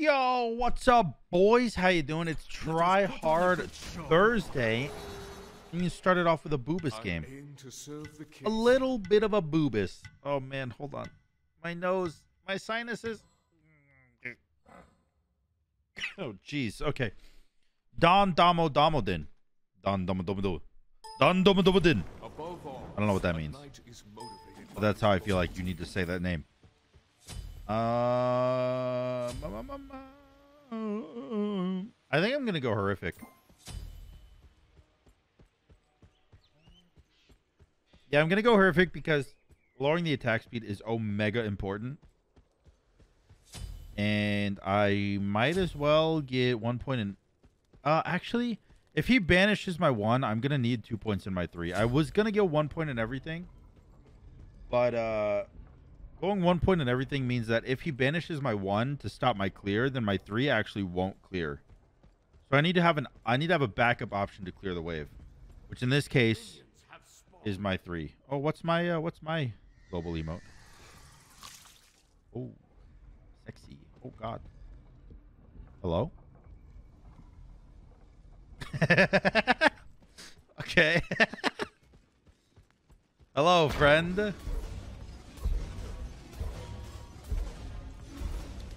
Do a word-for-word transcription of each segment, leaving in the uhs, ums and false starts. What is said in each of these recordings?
Yo, what's up, boys? How you doing? It's Try Hard Thursday. And you started off with a Boobus game. A little bit of a Boobus. Oh, man, hold on. My nose, my sinuses. Oh, jeez. Okay. Don Damo Domodin. Don Damo Domodin. Don Damo Domodin. I don't know what that means. But that's how I feel like you need to say that name. Uh, I think I'm gonna go horrific. Yeah, I'm gonna go horrific because lowering the attack speed is omega important, and I might as well get one point in. Uh, actually, if he banishes my one, I'm gonna need two points in my three. I was gonna get one point in everything, but uh. Going one point in everything means that if he banishes my one to stop my clear, then my three actually won't clear. So I need to have an I need to have a backup option to clear the wave, which in this case is my three. Oh, what's my uh, what's my global emote? Oh, sexy. Oh God. Hello. Okay. Hello, friend.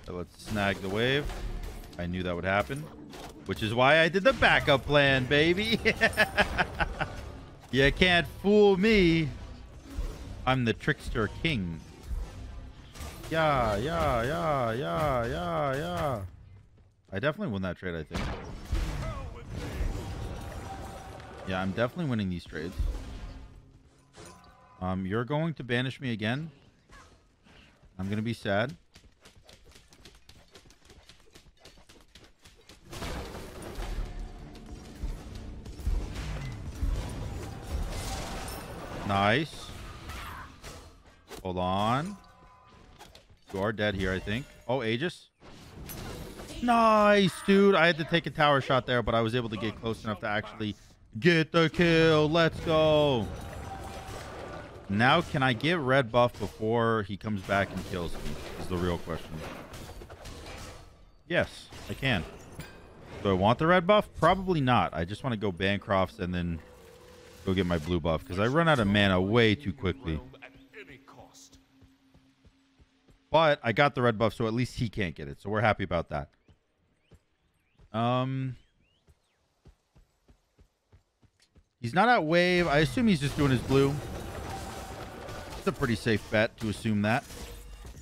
Let's snag the wave. I knew that would happen, which is why I did the backup plan, baby. You can't fool me. I'm the trickster king. Yeah, yeah, yeah, yeah, yeah, yeah. I definitely won that trade, I think. Yeah, I'm definitely winning these trades. Um, you're going to banish me again. I'm going to be sad. Nice. Hold on. You are dead here, I think. Oh, Aegis. Nice, dude. I had to take a tower shot there, but I was able to get close enough to actually get the kill. Let's go. Now, can I get red buff before he comes back and kills me? Is the real question. Yes, I can. Do I want the red buff? Probably not. I just want to go Bancrofts and then go get my blue buff, because I run out of mana way too quickly. But I got the red buff, so at least he can't get it. So we're happy about that. Um, he's not at wave. I assume he's just doing his blue. It's a pretty safe bet to assume that.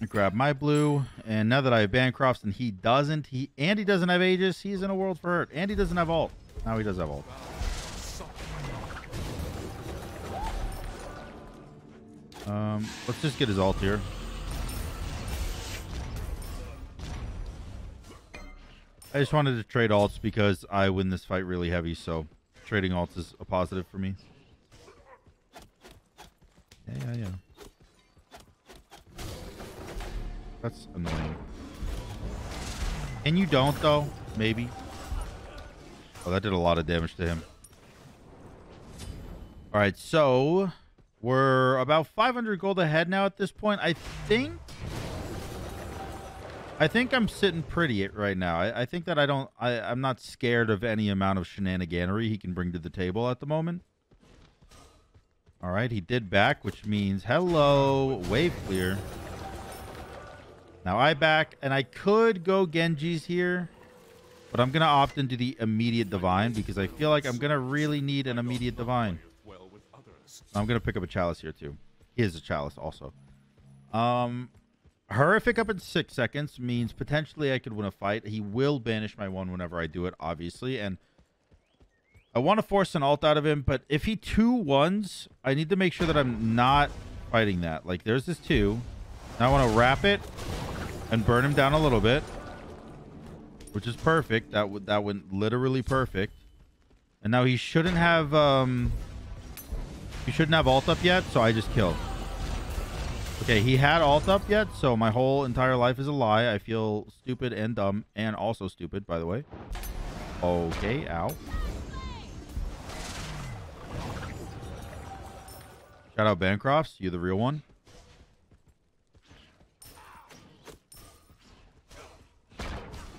I grab my blue, and now that I have Bancrofts and he doesn't, he and he doesn't have Aegis, he's in a world for hurt. And he doesn't have ult. Now he does have ult. Um, let's just get his ult here. I just wanted to trade alts because I win this fight really heavy, so trading alts is a positive for me. Yeah, yeah, yeah. That's annoying. And you don't, though? Maybe. Oh, that did a lot of damage to him. Alright, so we're about five hundred gold ahead now at this point. I think I think I'm sitting pretty right now. I, I think that I don't I, I'm not scared of any amount of shenaniganery he can bring to the table at the moment. All right, he did back, which means hello, wave clear. Now I back, and I could go Genji's here, but I'm going to opt into the immediate divine because I feel like I'm going to really need an immediate divine. I'm going to pick up a chalice here, too. He is a chalice also. Um, horrific up in six seconds means potentially I could win a fight. He will banish my one whenever I do it, obviously. And I want to force an ult out of him. But if he two ones, I need to make sure that I'm not fighting that. Like, there's this two. And I want to wrap it and burn him down a little bit, which is perfect. That, w that went literally perfect. And now he shouldn't have... Um, He shouldn't have ult up yet, so I just killed. Okay, he had ult up yet, so my whole entire life is a lie. I feel stupid and dumb, and also stupid, by the way. Okay, ow. Shout out Bancrofts, you the real one.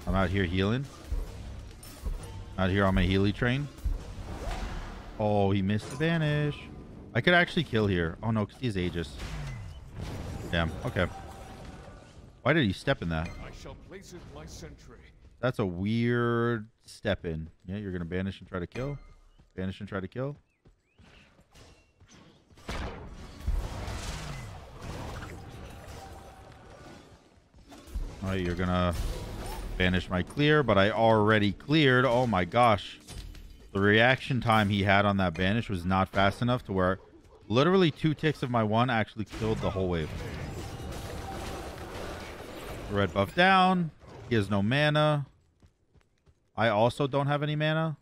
I'm out here healing. Out here on my Healy train. Oh, he missed the vanish. I could actually kill here. Oh no, because he has Aegis. Damn. Okay. Why did he step in that? I shall place it my sentry. That's a weird step in. Yeah, you're gonna banish and try to kill. Banish and try to kill. Oh, you're gonna banish my clear, but I already cleared. Oh my gosh. The reaction time he had on that banish was not fast enough to where literally two ticks of my one actually killed the whole wave. The red buff down. He has no mana. I also don't have any mana.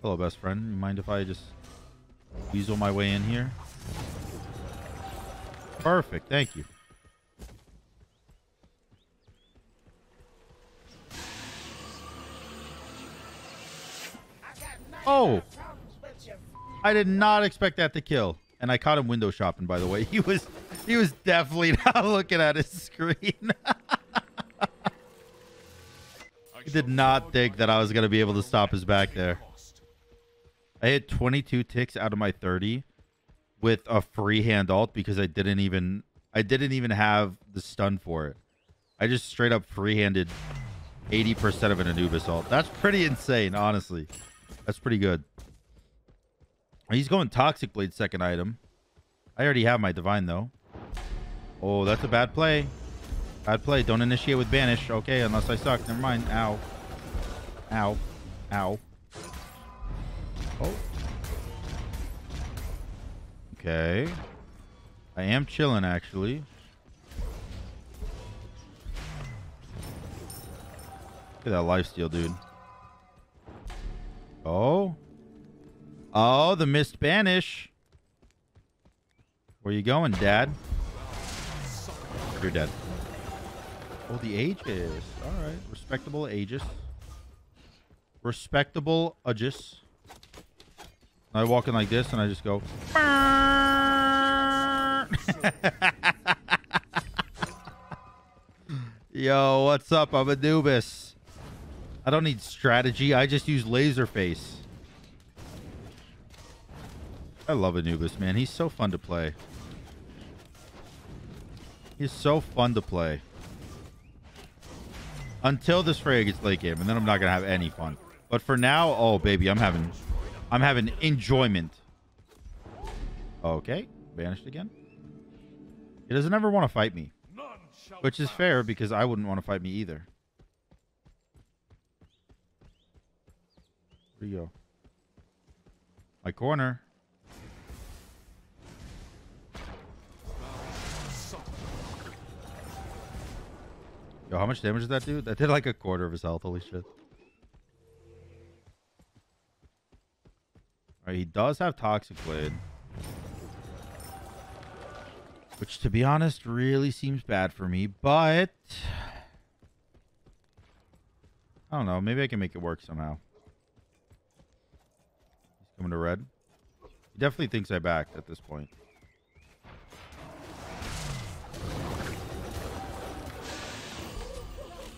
Hello, best friend. You mind if I just weasel my way in here? Perfect. Thank you. Oh! I did not expect that to kill. And I caught him window shopping, by the way. He was... He was definitely not looking at his screen. He did not think that I was going to be able to stop his back there. I hit twenty-two ticks out of my thirty with a freehand ult because I didn't even I didn't even have the stun for it. I just straight up freehanded eighty percent of an Anubis ult. That's pretty insane, honestly. That's pretty good. He's going Toxic Blade second item. I already have my Divine though. Oh, that's a bad play. Bad play. Don't initiate with Banish. Okay, unless I suck. Never mind. Ow. Ow. Ow. Oh. Okay. I am chilling, actually. Look at that lifesteal, dude. Oh. Oh, the missed Banish. Where you going, Dad? You're dead. Oh, the Aegis. All right. Respectable Aegis. Respectable Aegis. I walk in like this and I just go. Yo, what's up? I'm Anubis. I don't need strategy. I just use laser face. I love Anubis, man. He's so fun to play. He's so fun to play. Until this Freya gets late game, and then I'm not gonna have any fun. But for now, oh baby, I'm having I'm having enjoyment. Okay. Banished again. He doesn't ever want to fight me. Which is fair because I wouldn't want to fight me either. Here you go. My corner. Yo, how much damage did that do? That did like a quarter of his health. Holy shit. Alright, he does have Toxic Blade. Which, to be honest, really seems bad for me, but... I don't know. Maybe I can make it work somehow. He's coming to red. He definitely thinks I backed at this point.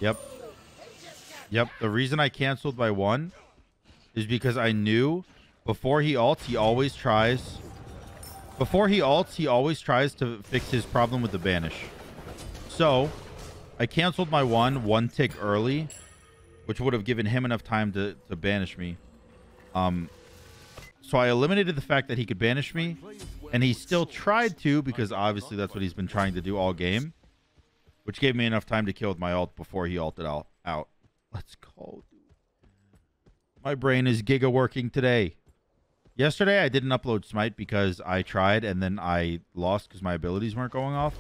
Yep. Yep. The reason I canceled by one is because I knew before he ults, he always tries. Before he ults, he always tries to fix his problem with the banish. So I canceled my one one tick early, which would have given him enough time to, to banish me. Um, so I eliminated the fact that he could banish me, and he still tried to because obviously that's what he's been trying to do all game. Which gave me enough time to kill with my ult before he ulted out. out. Let's go, dude. My brain is giga working today. Yesterday, I didn't upload Smite because I tried and then I lost because my abilities weren't going off.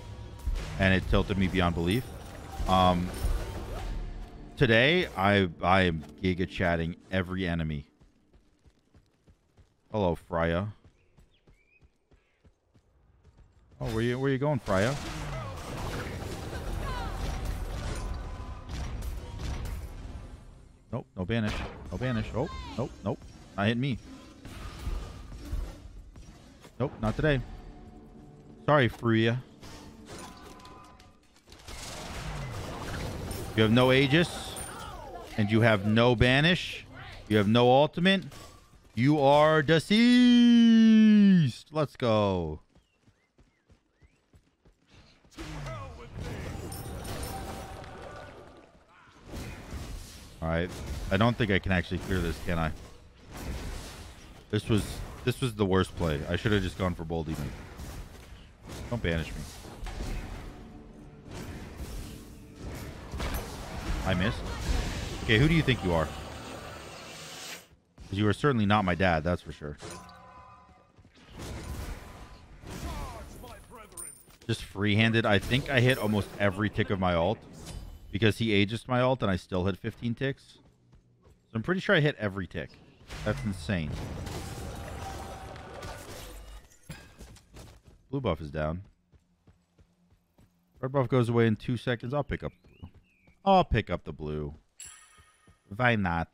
And it tilted me beyond belief. Um, today, I, I am giga chatting every enemy. Hello, Freya. Oh, where you, where you going, Freya? Nope, no banish. No banish. Oh, nope, nope. Not hitting me. Nope, not today. Sorry, Freya. You have no Aegis, and you have no Banish. You have no ultimate. You are deceased. Let's go. All right. I don't think I can actually clear this, can I? This was this was the worst play. I should have just gone for Bold Demon. Don't banish me. I missed. Okay, who do you think you are? Because you are certainly not my dad, that's for sure. Just free-handed. I think I hit almost every tick of my ult. Because he Aegis'd my ult and I still hit fifteen ticks. So I'm pretty sure I hit every tick. That's insane. Blue buff is down. Red buff goes away in two seconds. I'll pick up the blue. I'll pick up the blue. Why not?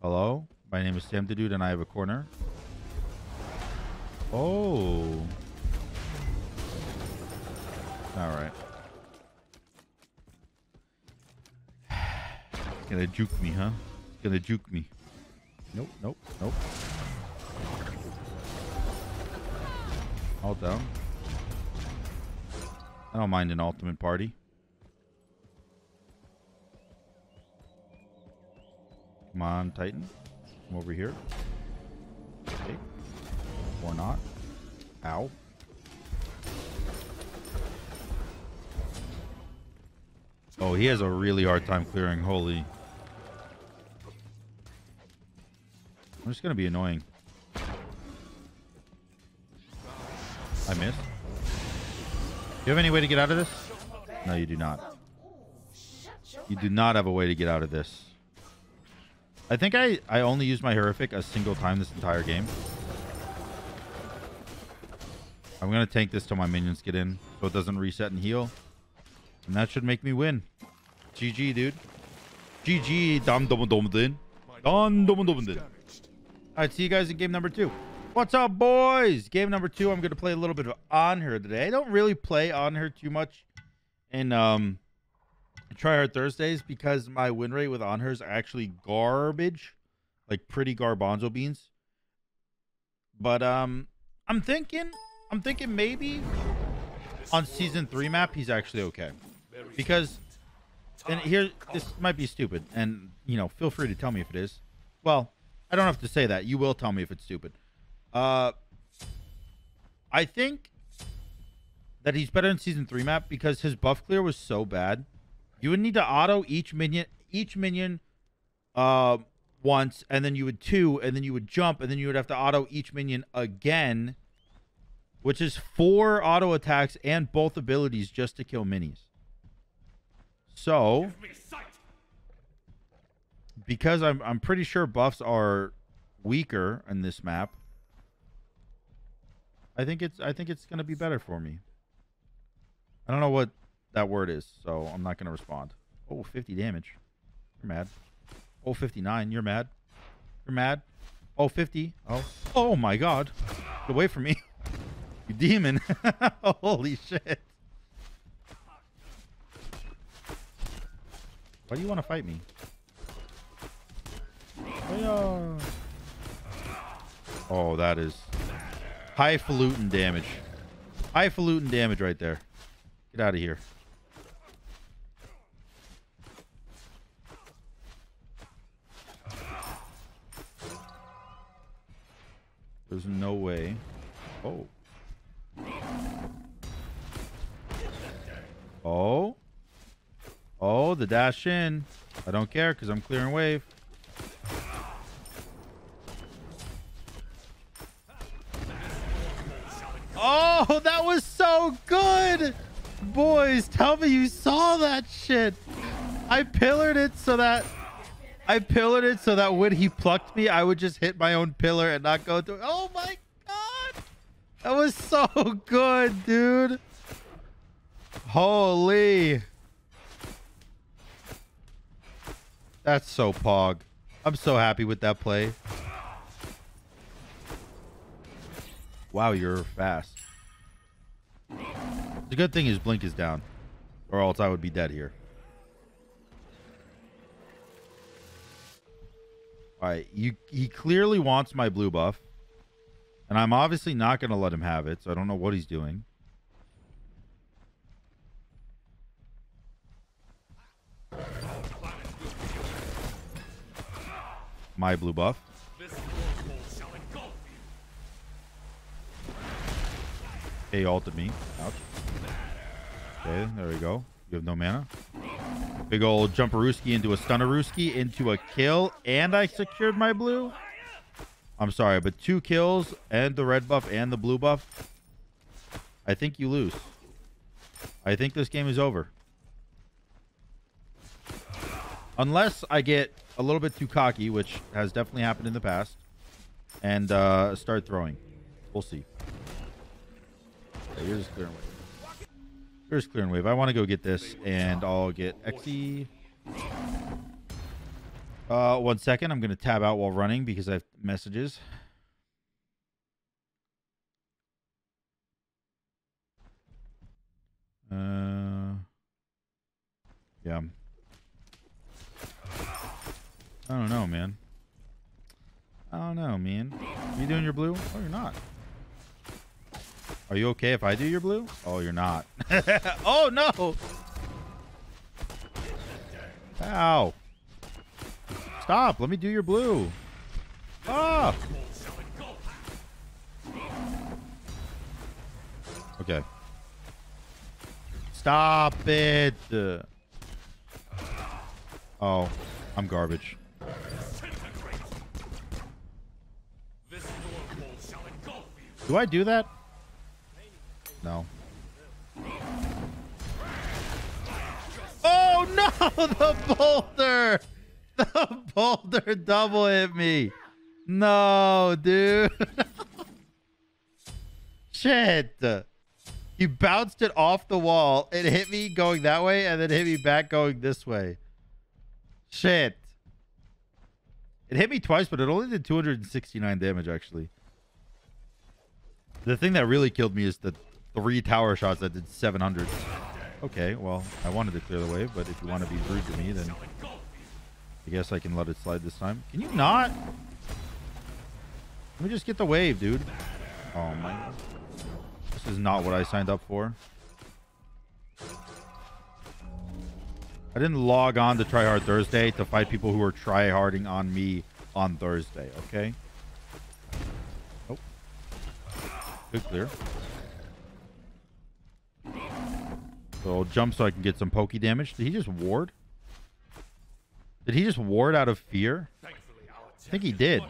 Hello? My name is SamDaDude and I have a corner. Oh... All right. Gonna juke me, huh? Gonna juke me. Nope, nope, nope. All down. I don't mind an ultimate party. Come on, Titan. Come over here. Okay. Or not. Ow. Oh, he has a really hard time clearing. Holy. I'm just going to be annoying. I missed. Do you have any way to get out of this? No, you do not. You do not have a way to get out of this. I think I, I only used my Horrific a single time this entire game. I'm going to tank this till my minions get in so it doesn't reset and heal. And that should make me win. G G, dude. G G. Dom dom dom din. Dom dom dom din. All right, see you guys in game number two. What's up, boys? Game number two. I'm gonna play a little bit of On Her today. I don't really play On Her too much in um Try Hard Thursdays because my win rate with On Her is actually garbage, like pretty garbanzo beans. But um, I'm thinking, I'm thinking maybe on season three map he's actually okay. Because, and here, this might be stupid, and, you know, feel free to tell me if it is. Well, I don't have to say that. You will tell me if it's stupid. Uh, I think that he's better in season three map because his buff clear was so bad. You would need to auto each minion, each minion uh, once, and then you would two, and then you would jump, and then you would have to auto each minion again, which is four auto attacks and both abilities just to kill minis. So, because I'm, I'm pretty sure buffs are weaker in this map, I think it's, I think it's going to be better for me. I don't know what that word is, so I'm not going to respond. Oh, fifty damage. You're mad. Oh, fifty-nine. You're mad. You're mad. Oh, fifty. Oh, oh my God. Get away from me. You demon. Holy shit. Why do you want to fight me? Oh, that is highfalutin damage. Highfalutin damage right there. Get out of here. There's no way. Oh. Oh. Oh, the dash in. I don't care because I'm clearing wave. Oh, that was so good. Boys, tell me you saw that shit. I pillared it so that I pillared it so that when he plucked me, I would just hit my own pillar and not go through. Oh my God. That was so good, dude. Holy. That's so pog. I'm so happy with that play. Wow, you're fast. The good thing is Blink is down, or else I would be dead here. All right, you, he clearly wants my blue buff, and I'm obviously not going to let him have it, so I don't know what he's doing. My blue buff. He ulted me. Ouch. Okay, there we go. You have no mana. Big old jumperooski into a stunnerooski into a kill, and I secured my blue. I'm sorry, but two kills and the red buff and the blue buff. I think you lose. I think this game is over. Unless I get a little bit too cocky, which has definitely happened in the past, and uh, start throwing. We'll see. Okay, here's clear and wave. Here's clear and wave. I want to go get this, and I'll get X E. Uh, one second. I'm going to tab out while running because I have messages. Uh, yeah. I don't know, man. I don't know, man. You doing your blue? Oh, you're not. Are you okay if I do your blue? Oh, you're not. Oh, no. Ow. Stop. Let me do your blue. Ah. Okay. Stop it. Oh, I'm garbage. Do I do that? No. Oh no! The boulder! The boulder double hit me! No, dude! Shit! He bounced it off the wall. It hit me going that way and then hit me back going this way. Shit. It hit me twice, but it only did two hundred sixty-nine damage, actually. The thing that really killed me is the three tower shots that did seven hundred. Okay, well, I wanted to clear the wave, but if you want to be rude to me, then I guess I can let it slide this time. Can you not? Let me just get the wave, dude. Oh, my. This is not what I signed up for. I didn't log on to Try Hard Thursday to fight people who are tryharding on me on Thursday, okay? Good clear. So I'll jump so I can get some pokey damage. Did he just ward? Did he just ward out of fear? I think he did.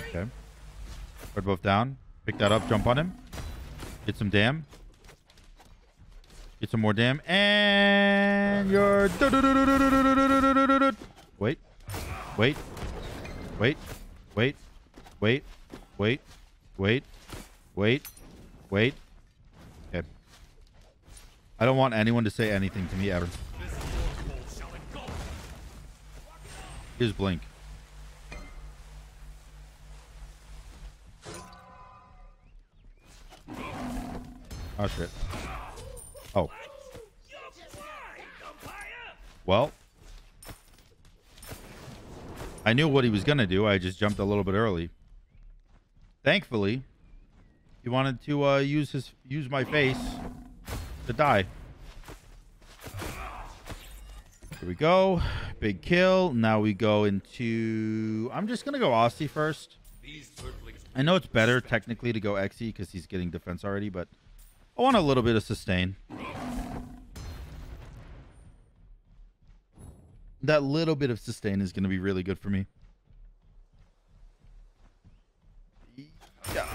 Okay. Red buff down. Pick that up. Jump on him. Get some dam. Get some more dam. And you're... Wait, wait, wait, wait, wait, wait, wait, wait, wait. Okay. I don't want anyone to say anything to me ever. Here's Blink. Oh, shit. Oh. Well. I knew what he was going to do. I just jumped a little bit early. Thankfully, he wanted to uh, use his use my face to die. Here we go. Big kill. Now we go into... I'm just going to go Aussie first. I know it's better technically to go X E because he's getting defense already, but I want a little bit of sustain. That little bit of sustain is going to be really good for me. Yeah. I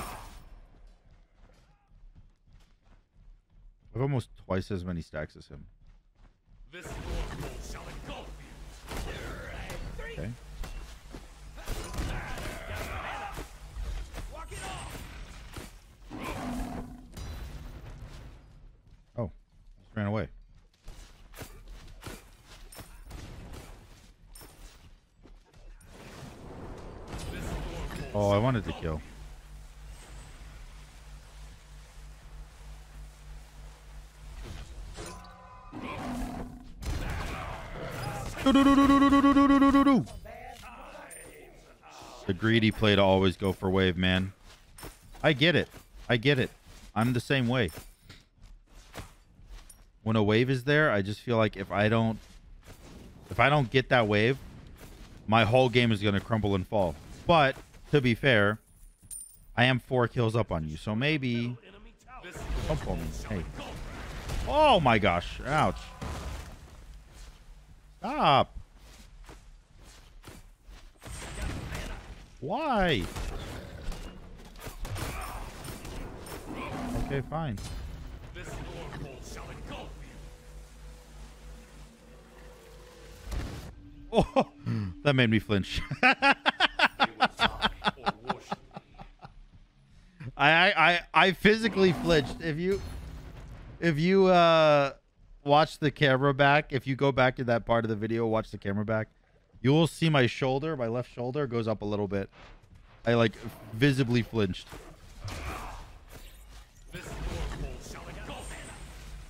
have almost twice as many stacks as him. Okay. Oh, just ran away. Oh, I wanted to kill. The greedy play to always go for wave, man. I get it. I get it. I'm the same way. When a wave is there, I just feel like if I don't, if I don't get that wave, my whole game is going to crumble and fall. But to be fair, I am four kills up on you, so maybe. Don't pull me. Hey. Oh my gosh! Ouch. Stop! Why? Okay, fine. Oh, that made me flinch. I, I I I physically flinched. If you if you uh. watch the camera back. If you go back to that part of the video, watch the camera back. You will see my shoulder, my left shoulder goes up a little bit. I like visibly flinched. Can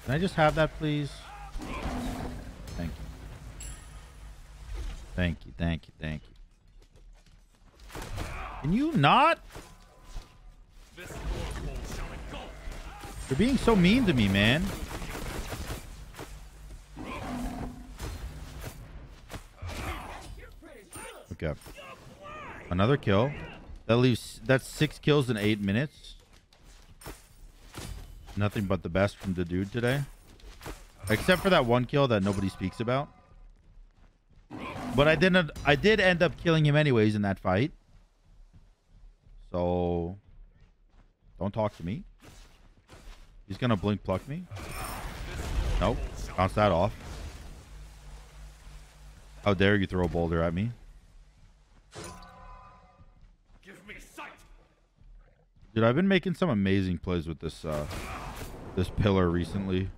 I just have that, please? Thank you. Thank you, thank you, thank you. Can you not? You're being so mean to me, man. Okay. Another kill. That leaves, that's six kills in eight minutes. Nothing but the best from the dude today. Except for that one kill that nobody speaks about. But I didn't I did end up killing him anyways in that fight. So don't talk to me. He's gonna blink pluck me. Nope. Bounce that off. How dare you throw a boulder at me? Dude, I've been making some amazing plays with this uh, this pillar recently.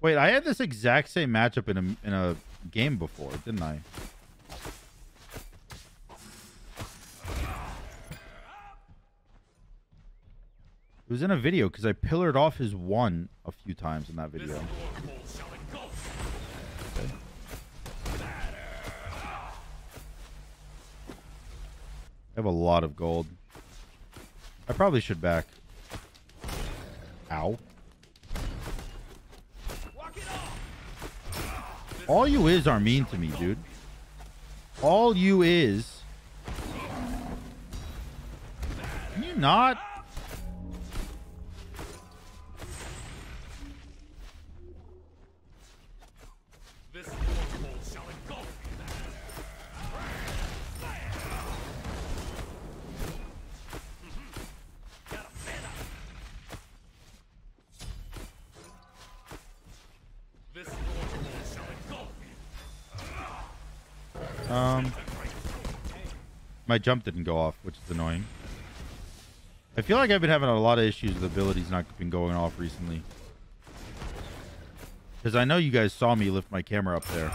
Wait, I had this exact same matchup in a, in a game before, didn't I? It was in a video because I pillared off his one a few times in that video. I have a lot of gold. I probably should back. Ow. All you is are mean to me, dude. All you is. Can you not? Um, my jump didn't go off, which is annoying. I feel like I've been having a lot of issues with abilities not been going off recently. Because I know you guys saw me lift my camera up there.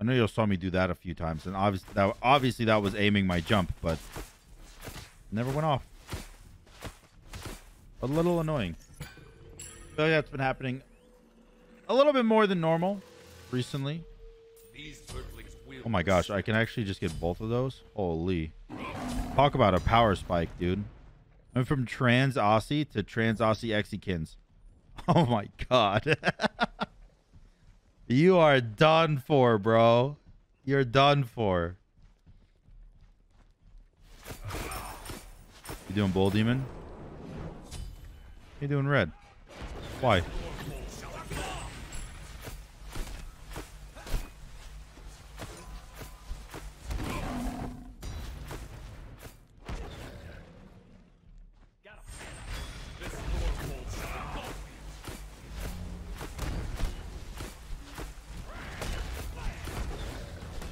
I know you saw me do that a few times, and obviously that, obviously that was aiming my jump, but it never went off. A little annoying. So yeah, it's been happening a little bit more than normal recently. These Oh my gosh, I can actually just get both of those? Holy. Talk about a power spike, dude. I'm from trans Aussie to trans Aussie Exikins. Oh my god. You are done for, bro. You're done for. You doing bull demon? You doing red? Why?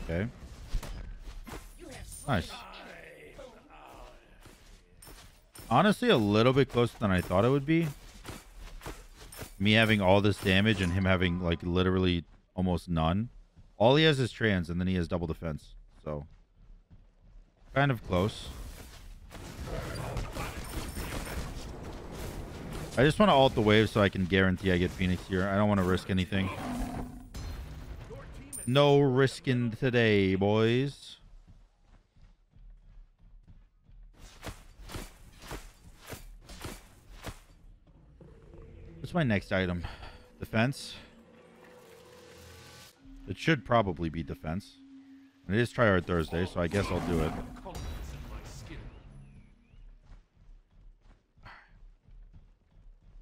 Okay. Nice. Honestly, a little bit closer than I thought it would be. Me having all this damage and him having, like, literally almost none. All he has is trans, and then he has double defense. So, Kind of close. I just want to ult the wave so I can guarantee I get Phoenix here. I don't want to risk anything. No risking today, boys. What's my next item? Defense. It should probably be defense. It is Tryhard Thursday, so I guess I'll do it.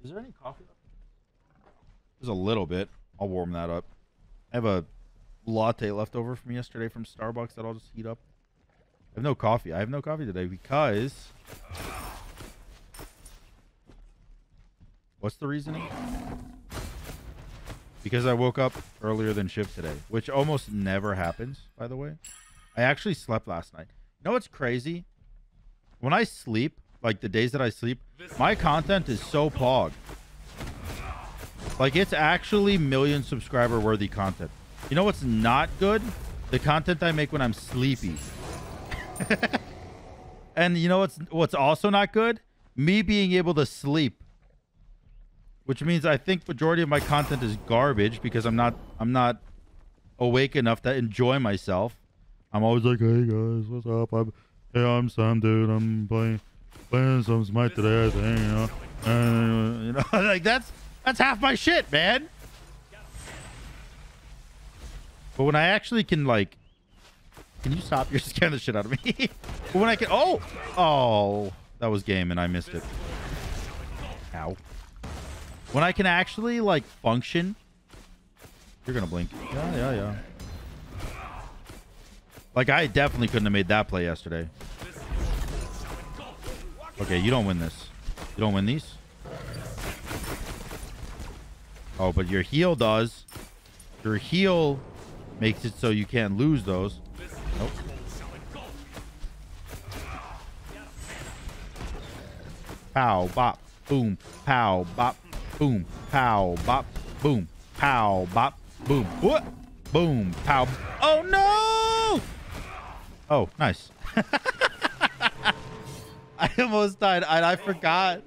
Is there any coffee? There's a little bit. I'll warm that up. I have a latte left over from yesterday from Starbucks that I'll just heat up. I have no coffee. I have no coffee today because... What's the reasoning? Because I woke up earlier than shift today, which almost never happens, by the way. I actually slept last night. You know what's crazy? When I sleep, like the days that I sleep, my content is so pog. Like, it's actually million subscriber worthy content. You know what's not good? The content I make when I'm sleepy. And you know what's what's also not good? Me being able to sleep. Which means I think majority of my content is garbage because I'm not I'm not awake enough to enjoy myself. I'm always like, hey guys, what's up? I'm hey, I'm SamDaDude. I'm playing. Playing some Smite today, I think, you know. Uh, you know, like that's that's half my shit, man. But when I actually can, like, can you stop? You're scaring the shit out of me. But when I can, oh, oh, that was game, and I missed it. Ow. When I can actually like function, you're gonna blink. Yeah, yeah, yeah. Like I definitely couldn't have made that play yesterday. Okay, you don't win this. You don't win these. Oh, but your heal does. Your heal makes it so you can't lose those. Nope. Pow, bop, boom. Pow, bop, boom. Pow, bop, boom. Pow, bop, boom. What? Boom, pow. Oh, no! Oh, nice. I almost died. I, I forgot.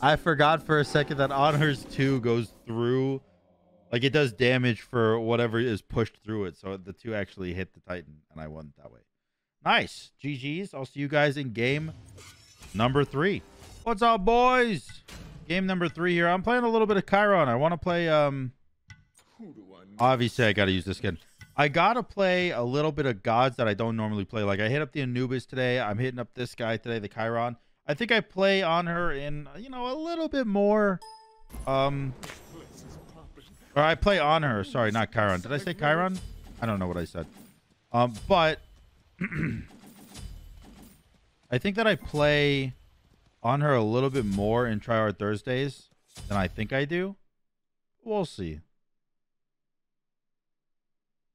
I forgot for a second that Honors two goes through. Like, it does damage for whatever is pushed through it. So the two actually hit the Titan, and I won that way. Nice. G G's. I'll see you guys in game number three. What's up, boys? Game number three here. I'm playing a little bit of Chiron. I want to play... Um, obviously, I got to use this skin. I gotta play a little bit of gods that I don't normally play. Like I hit up the Anubis today. I'm hitting up this guy today, the Chiron. I think I play on her in, you know, a little bit more. Um, or I play on her. Sorry, not Chiron. Did I say Chiron? I don't know what I said. Um, but I think that I play on her a little bit more in Tryhard Thursdays than I think I do. We'll see.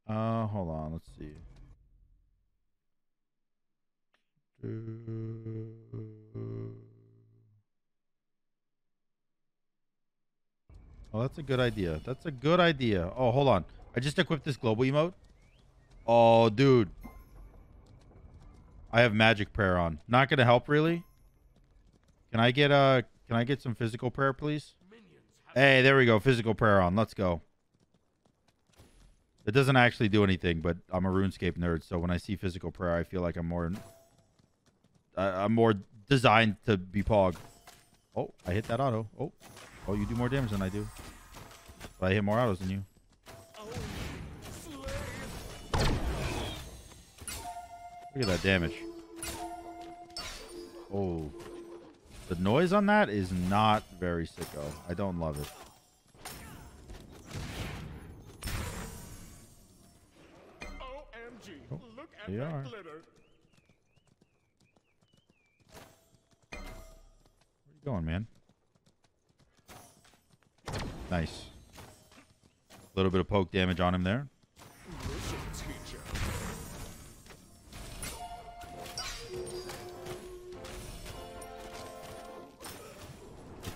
Uh, hold on. Let's see. Oh, that's a good idea. That's a good idea. Oh, hold on. I just equipped this global emote. Oh, dude. I have magic prayer on. Not gonna help really. Can I get uh? Can I get some physical prayer, please? Hey, there we go. Physical prayer on. Let's go. It doesn't actually do anything, but I'm a RuneScape nerd, so when I see physical prayer, I feel like I'm more, uh, I'm more designed to be pog. Oh, I hit that auto. Oh, oh, you do more damage than I do. But I hit more autos than you. Look at that damage. Oh, the noise on that is not very sicko. I don't love it. They are. Where you going, man? Nice. A little bit of poke damage on him there.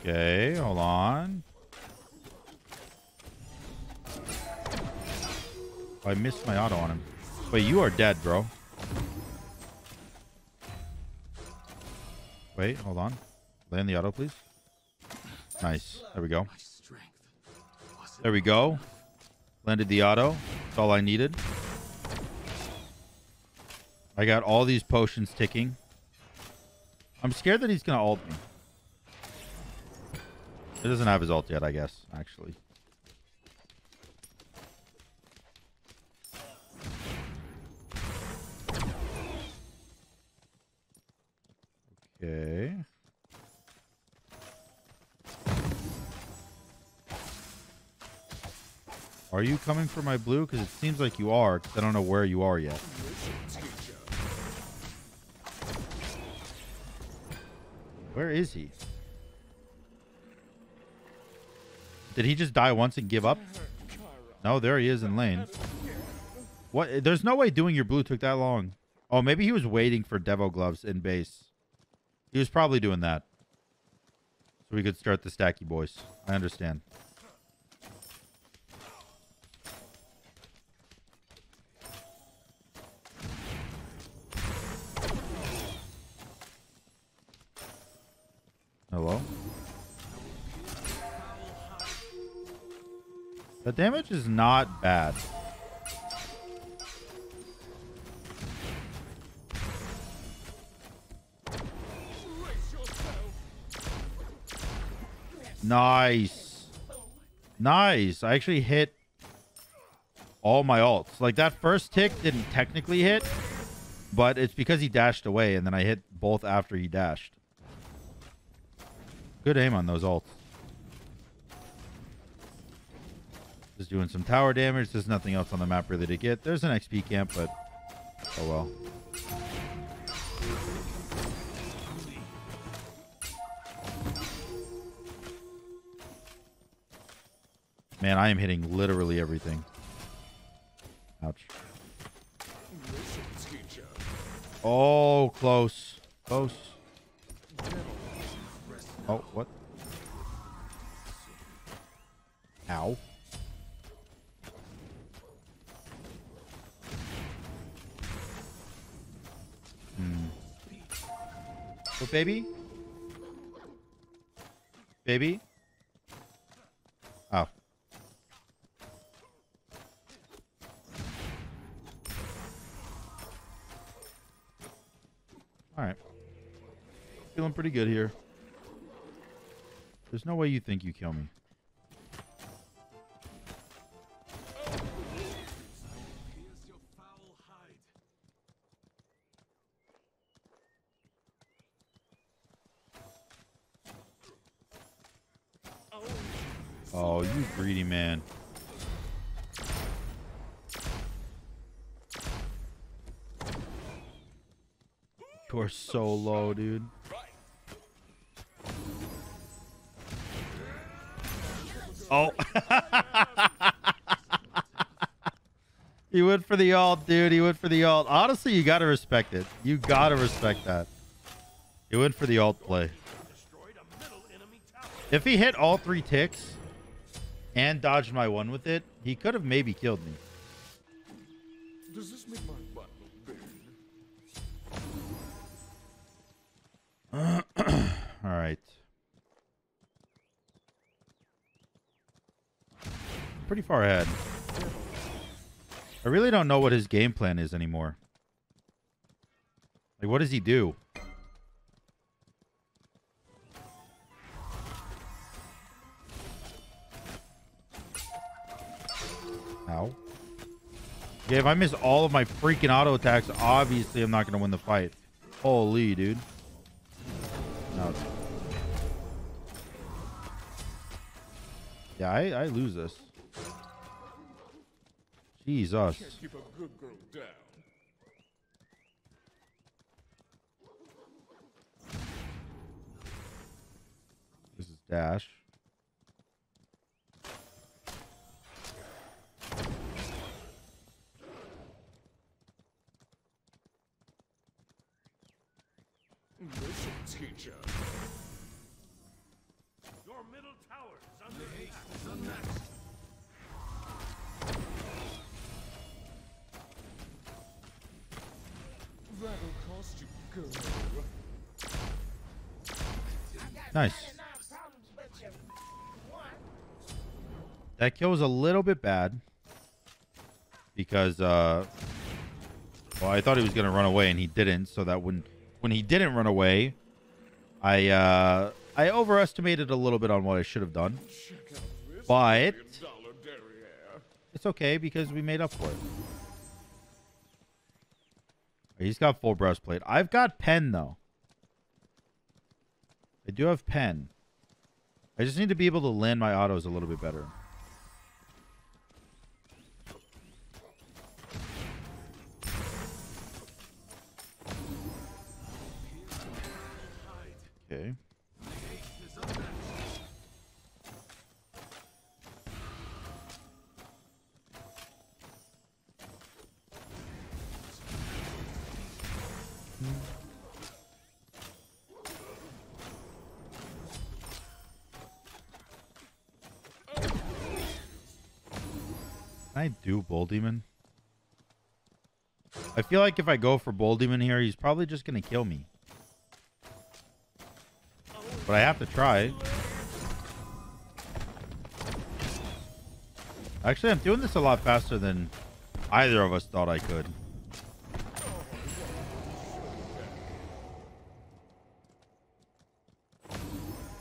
Okay, hold on. I missed my auto on him. Wait, you are dead, bro. Wait, hold on. Land the auto, please. Nice. There we go. There we go. Landed the auto. That's all I needed. I got all these potions ticking. I'm scared that he's going to ult me. He doesn't have his ult yet, I guess, actually. Okay. Are you coming for my blue? Because it seems like you are, because I don't know where you are yet. Where is he? Did he just die once and give up? No, there he is in lane. What? There's no way doing your blue took that long. Oh, maybe he was waiting for Devo Gloves in base. He was probably doing that. So we could start the stacky boys. I understand. Hello? The damage is not bad. Nice. Nice. I actually hit all my ults. Like, that first tick didn't technically hit, but it's because he dashed away, and then I hit both after he dashed. Good aim on those ults. Just doing some tower damage. There's nothing else on the map really to get. There's an X P camp, but oh well. Man, I am hitting literally everything. Ouch. Oh, close. Close. Oh, what? Ow. Hmm. Oh, baby? Baby? Oh. Alright. Feeling pretty good here. There's no way you think you kill me. Oh, you greedy man. You're so low, dude. Oh. He went for the ult, dude. He went for the ult. Honestly, you got to respect it. You got to respect that. He went for the ult play. If he hit all three ticks and dodged my one with it, he could have maybe killed me. Does this make my butt look big? All right. Pretty far ahead. I really don't know what his game plan is anymore. Like, what does he do? Ow. Yeah, if I miss all of my freaking auto attacks, obviously I'm not going to win the fight. Holy, dude. No. Yeah, I, I lose this. Jesus. Can't keep a good girl down. This is dash. Listen, teacher. Your middle tower's under attack. That'll cost you good. Nice. That kill was a little bit bad because, uh, well, I thought he was going to run away and he didn't. So that when, when he didn't run away, I, uh, I overestimated a little bit on what I should have done, but it's okay because we made up for it. He's got full breastplate. I've got pen though. I do have pen. I just need to be able to land my autos a little bit better. Okay. Can I do Bull Demon? I feel like if I go for Bull Demon here, he's probably just gonna kill me. But I have to try. Actually, I'm doing this a lot faster than either of us thought I could.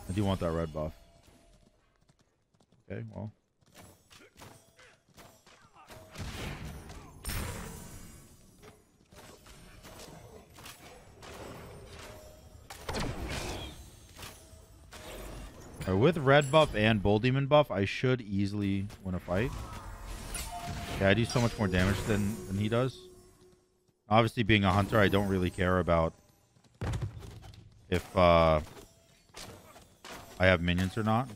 I do want that red buff. Okay, well. With red buff and Bull Demon buff, I should easily win a fight. Yeah, I do so much more damage than, than he does. Obviously, being a hunter, I don't really care about if uh, I have minions or not.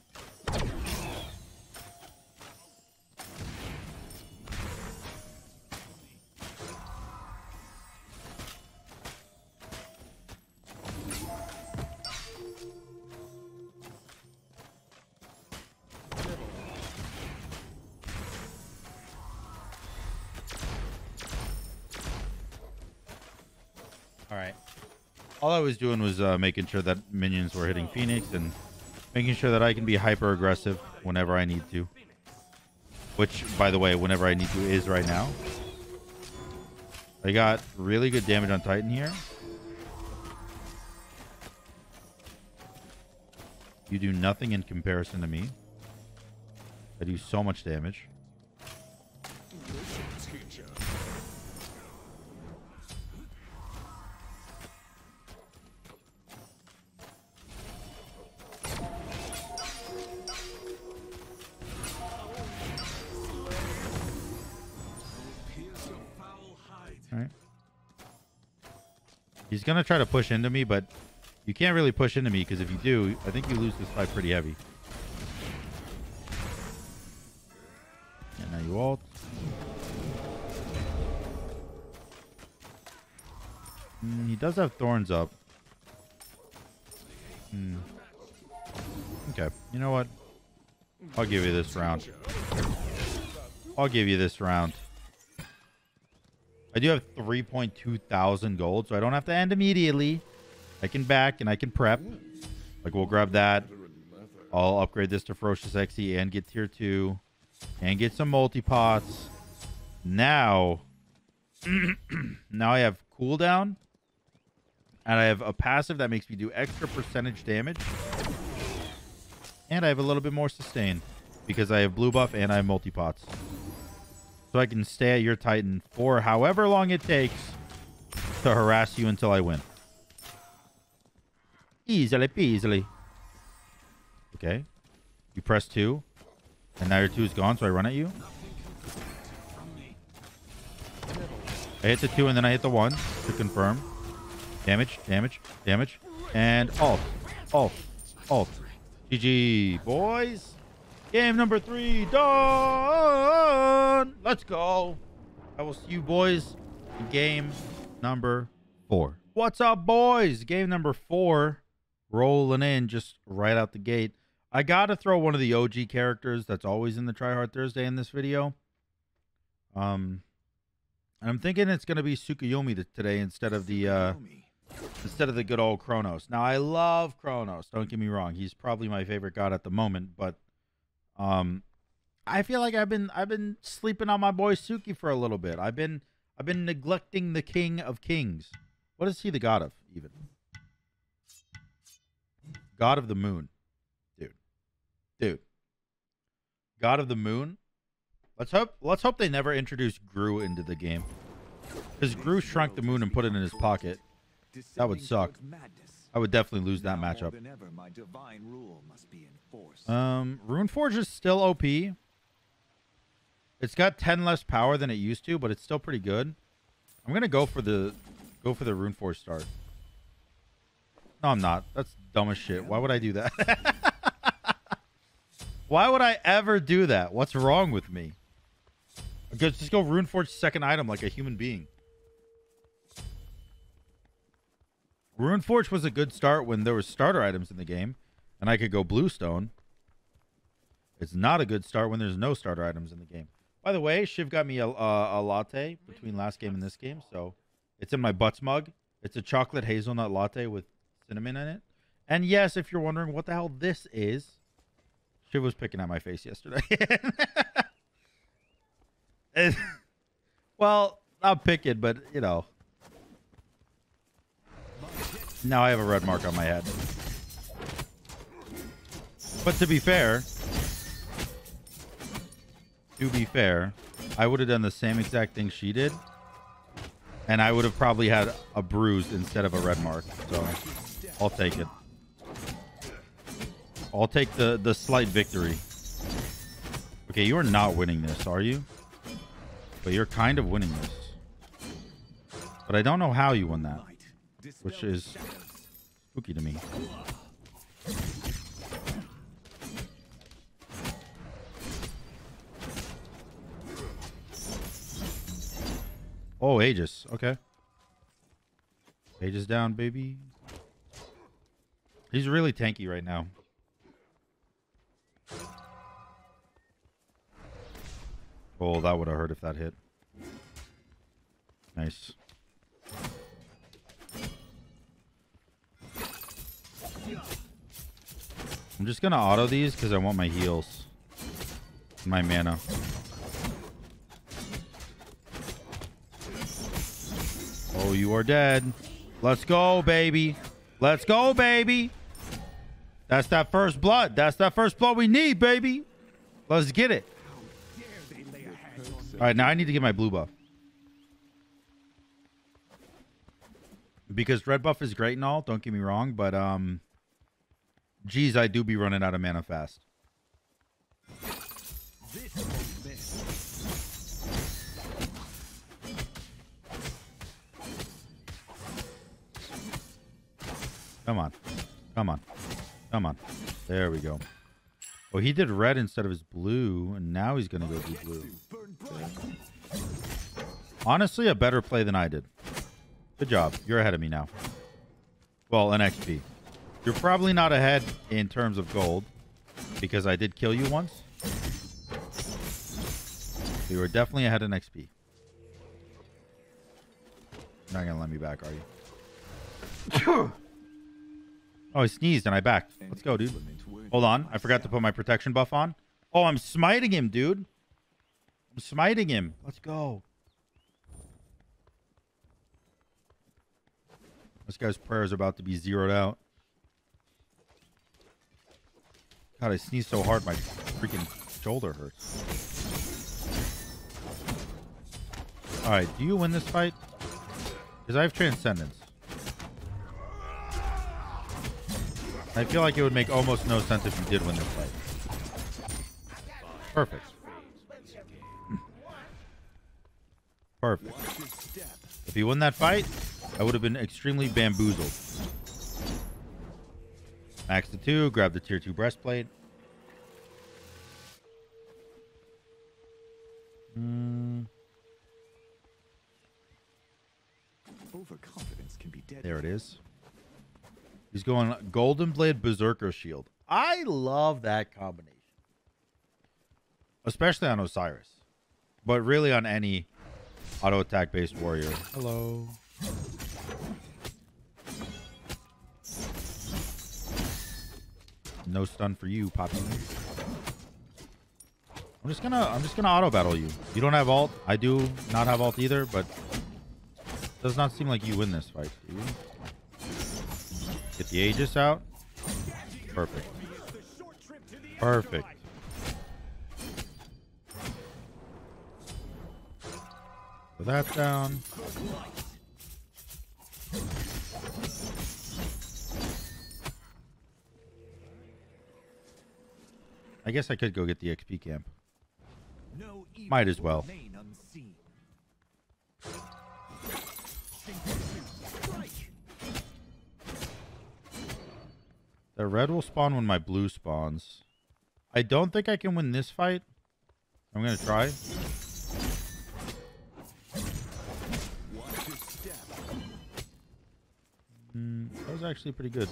All I was doing was uh, making sure that minions were hitting Phoenix and making sure that I can be hyper aggressive whenever I need to. Which, by the way, whenever I need to is right now. I got really good damage on Titan here. You do nothing in comparison to me. I do so much damage. He's going to try to push into me, but you can't really push into me because if you do, I think you lose this fight pretty heavy. And now you ult. Mm, he does have thorns up. Mm. Okay, you know what? I'll give you this round. I'll give you this round. I do have three point two thousand gold, so I don't have to end immediately. I can back and I can prep. Like, we'll grab that. I'll upgrade this to Ferocious X E and get tier two and get some multi-pots. Now, now I have cooldown and I have a passive that makes me do extra percentage damage. And I have a little bit more sustain because I have blue buff and I have multi-pots. So I can stay at your Titan for however long it takes to harass you until I win. Easily peasily. Okay. You press two. And now your two is gone, so I run at you. I hit the two and then I hit the one to confirm. Damage, damage, damage. And ult. Ult. Ult. G G, boys. Game number three done. Let's go. I will see you boys in game number four. What's up, boys? Game number four rolling in just right out the gate. I got to throw one of the O G characters that's always in the Try Hard Thursday in this video. Um, and I'm thinking it's going to be Tsukuyomi today instead of the uh, instead of the good old Kronos. Now, I love Kronos. Don't get me wrong. He's probably my favorite god at the moment, but um, I feel like I've been I've been sleeping on my boy Suki for a little bit. I've been I've been neglecting the King of Kings. What is he the god of, even? God of the Moon. Dude. Dude. God of the Moon? Let's hope let's hope they never introduce Gru into the game. Because Gru shrunk the moon and put it in his pocket. That would suck. I would definitely lose that matchup. Um, Runeforge is still O P. It's got ten less power than it used to, but it's still pretty good. I'm gonna go for the go for the Runeforge start. No, I'm not. That's dumb as shit. Why would I do that? Why would I ever do that? What's wrong with me? Just go Runeforge second item like a human being. Runeforge was a good start when there was starter items in the game, and I could go Bluestone. It's not a good start when there's no starter items in the game. By the way, Shiv got me a, a, a latte between last game and this game, so it's in my Butts mug. It's a chocolate hazelnut latte with cinnamon in it. And yes, if you're wondering what the hell this is, Shiv was picking at my face yesterday. It, well, I'll pick it, but, you know. Now I have a red mark on my head. But to be fair, to be fair, I would have done the same exact thing she did. And I would have probably had a bruise instead of a red mark. So I'll take it. I'll take the, the slight victory. Okay, you are not winning this, are you? But you're kind of winning this. But I don't know how you won that. Which is spooky to me. Oh, Aegis. Okay. Aegis down, baby. He's really tanky right now. Oh, that would have hurt if that hit. Nice. I'm just going to auto these because I want my heals. My mana. Oh, you are dead. Let's go, baby. Let's go, baby. That's that first blood. That's that first blood we need, baby. Let's get it. All right, now I need to get my blue buff. Because red buff is great and all, don't get me wrong, but, um, geez, I do be running out of mana fast. Come on. Come on. Come on. There we go. Oh, he did red instead of his blue, and now he's going to go do blue. Honestly, a better play than I did. Good job. You're ahead of me now. Well, an X P. You're probably not ahead in terms of gold, because I did kill you once. You were definitely ahead in X P. You're not going to let me back, are you? Oh, I sneezed and I backed. Let's go, dude. Hold on. I forgot to put my protection buff on. Oh, I'm smiting him, dude. I'm smiting him. Let's go. This guy's prayer is about to be zeroed out. God, I sneezed so hard my freaking shoulder hurts. Alright, do you win this fight? Because I have Transcendence. I feel like it would make almost no sense if you did win this fight. Perfect. Perfect. If you win that fight, I would have been extremely bamboozled. Max the two, grab the tier two breastplate. Mm. Overconfidence can be dead. There it is. He's going Golden Blade Berserker Shield. I love that combination. Especially on Osiris. But really on any auto attack based warrior. Hello. no stun for you, Poppy. I'm just gonna I'm just gonna auto battle you. You don't have ult. I do not have ult either, but it does not seem like you win this fight, dude. Get the Aegis out. Perfect. Perfect. Put that down. I guess I could go get the X P camp. Might as well. The red will spawn when my blue spawns. I don't think I can win this fight. I'm gonna try. Mm, that was actually pretty good.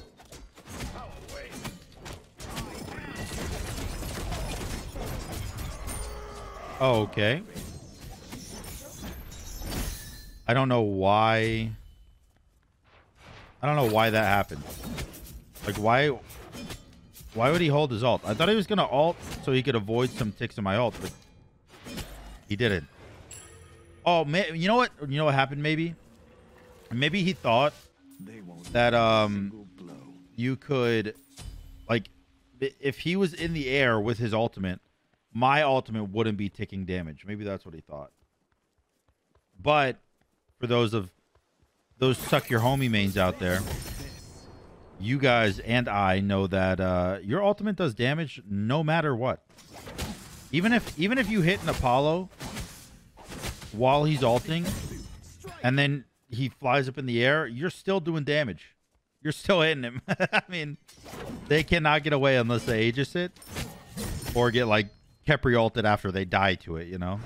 Oh, okay. I don't know why. I don't know why that happened. Like, why why would he hold his ult? I thought he was going to ult so he could avoid some ticks in my ult, but he didn't. Oh, man. You know what? You know what happened, maybe? Maybe he thought that um you could, like, if he was in the air with his ultimate, my ultimate wouldn't be taking damage. Maybe that's what he thought. But for those of those suck your homie mains out there, you guys and I know that uh, your ultimate does damage no matter what. Even if even if you hit an Apollo while he's ulting, and then he flies up in the air, you're still doing damage. You're still hitting him. I mean, they cannot get away unless they Aegis it or get like Kepri ulted after they die to it, you know?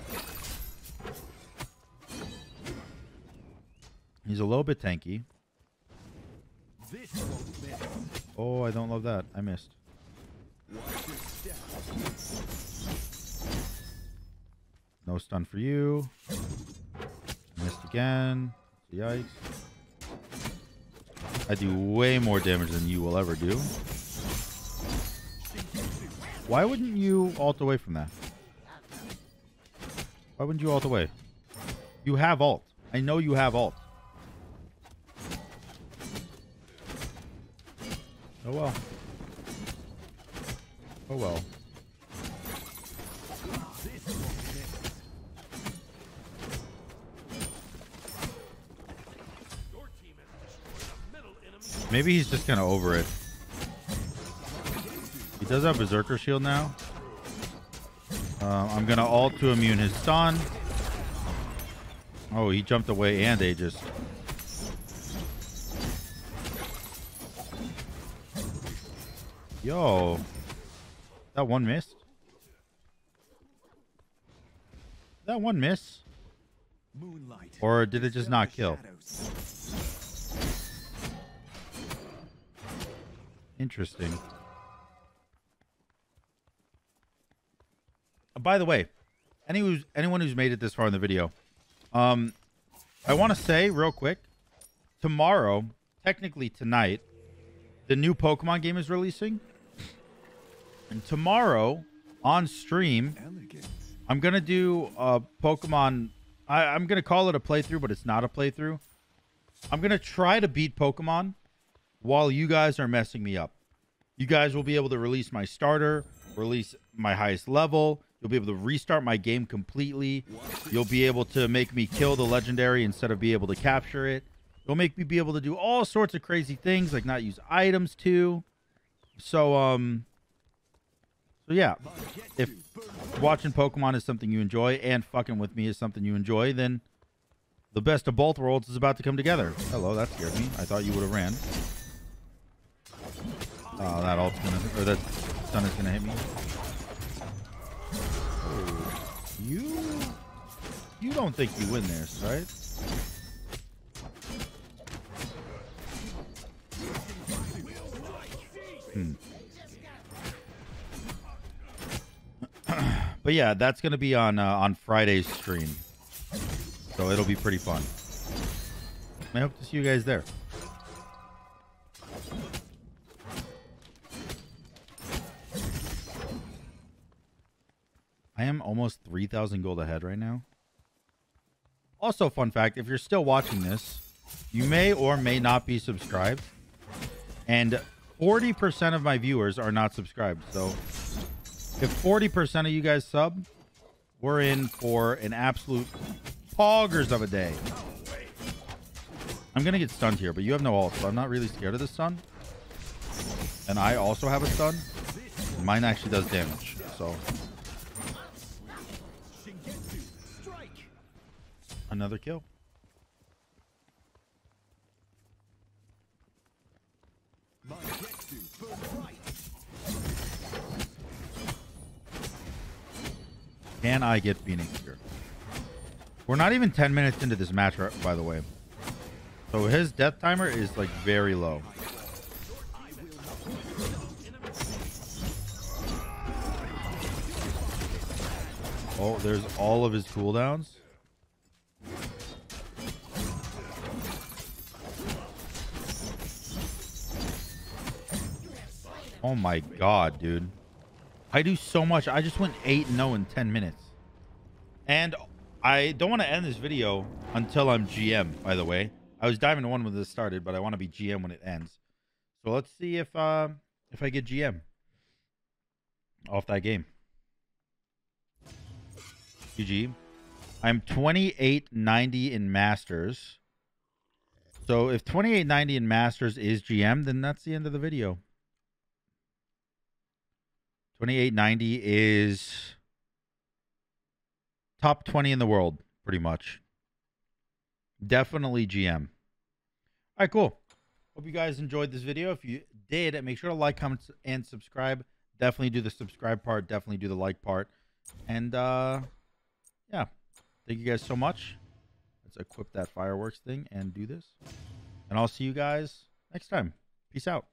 He's a little bit tanky. Oh, I don't love that. I missed. No stun for you. Missed again. Yikes. I do way more damage than you will ever do. Why wouldn't you ult away from that? Why wouldn't you ult away? You have ult. I know you have ult. Oh well. Oh well. Maybe he's just gonna over it. He does have Berserker Shield now. Uh, I'm going to ult to immune his stun. Oh, he jumped away and Aegis. Yo. That one missed? That one miss? Or did it just not kill? Interesting. By the way, any who's, anyone who's made it this far in the video, um, I want to say real quick, tomorrow, technically tonight, the new Pokemon game is releasing. And tomorrow, on stream, I'm going to do a Pokemon... I, I'm going to call it a playthrough, but it's not a playthrough. I'm going to try to beat Pokemon while you guys are messing me up. You guys will be able to release my starter, release my highest level... You'll be able to restart my game completely. You'll be able to make me kill the legendary instead of be able to capture it. It'll make me be able to do all sorts of crazy things, like not use items too. So, um... So, yeah. If watching Pokemon is something you enjoy and fucking with me is something you enjoy, then the best of both worlds is about to come together. Hello, that scared me. I thought you would have ran. Oh, that ult's gonna... Or that stun is gonna hit me. You, you don't think you win this, right? Hmm. But yeah, that's gonna be on uh, on Friday's stream, so it'll be pretty fun. I hope to see you guys there. am almost three thousand gold ahead right now. Also, fun fact, if you're still watching this, you may or may not be subscribed. And forty percent of my viewers are not subscribed. So if forty percent of you guys sub, we're in for an absolute poggers of a day. I'm going to get stunned here, but you have no ult, so I'm not really scared of the stun. And I also have a stun. Mine actually does damage, so... Another kill. Can I get Phoenix here? We're not even ten minutes into this match, by the way. So his death timer is like very low. Oh, there's all of his cooldowns. Oh my god, dude. I do so much. I just went eight and oh in ten minutes. And I don't want to end this video until I'm G M, by the way. I was diving to one when this started, but I want to be G M when it ends. So let's see if uh, if I get G M off that game. G G. I'm twenty-eight ninety in Masters. So if twenty-eight ninety in Masters is G M, then that's the end of the video. twenty-eight ninety is top twenty in the world, pretty much. Definitely G M. All right, cool. Hope you guys enjoyed this video. If you did, make sure to like, comment, and subscribe. Definitely do the subscribe part. Definitely do the like part. And, uh, yeah. Thank you guys so much. Let's equip that fireworks thing and do this. And I'll see you guys next time. Peace out.